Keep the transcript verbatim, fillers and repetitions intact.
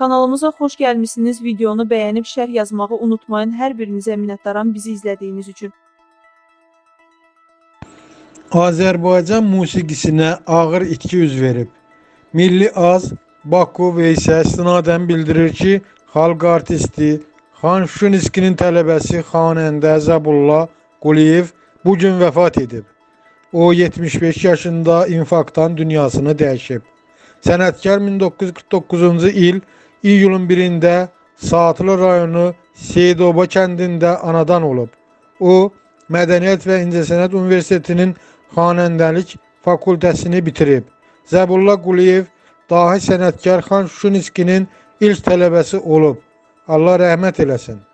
Kanalımıza xoş gəlmisiniz. Videonu bəyənib şərh yazmağı unutmayın. Hər birinizə minnətdaram bizi izlədiyiniz üçün. Azərbaycan musiqisinə ağır itki yüz verib. Milli Az, Baku və isə istinadən bildirir ki, xalq artisti Xan Şuşinskinin tələbəsi Xanəndə Zəbullah Quliyev bugün vəfat edib. O yetmiş beş yaşında infarktdan dünyasını dəyişib. Sənətkar min doqquz yüz qırx doqquzuncu il iyulun birində Saatlı rayonu Seyidobo kəndində anadan olub. O, Mədəniyyət ve İncəsənət Üniversitetinin xanəndəlik fakültəsini bitirib. Zəbullah Quliyev dahi sənətkar Xan Şuşinskinin ilk tələbəsi olub. Allah rəhmət eləsin.